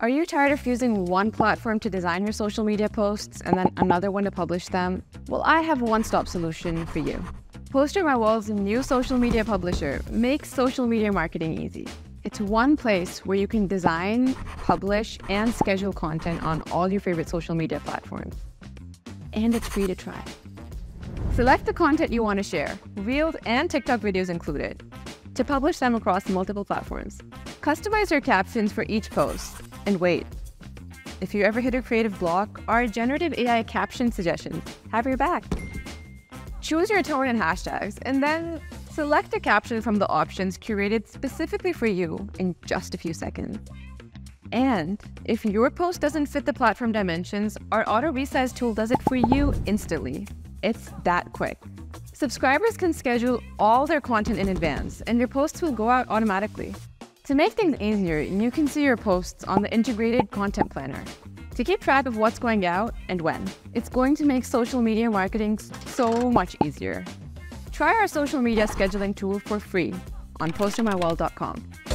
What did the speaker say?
Are you tired of using one platform to design your social media posts and then another one to publish them? Well, I have a one-stop solution for you. PosterMyWall's new social media publisher makes social media marketing easy. It's one place where you can design, publish, and schedule content on all your favorite social media platforms. And it's free to try. Select the content you want to share, Reels and TikTok videos included, to publish them across multiple platforms. Customize your captions for each post. And wait, if you ever hit a creative block, our generative AI caption suggestions have your back. Choose your tone and hashtags, and then select a caption from the options curated specifically for you in just a few seconds. And if your post doesn't fit the platform dimensions, our auto resize tool does it for you instantly. It's that quick. Subscribers can schedule all their content in advance, and your posts will go out automatically. To make things easier, you can see your posts on the integrated content planner to keep track of what's going out and when. It's going to make social media marketing so much easier. Try our social media scheduling tool for free on PosterMyWall.com.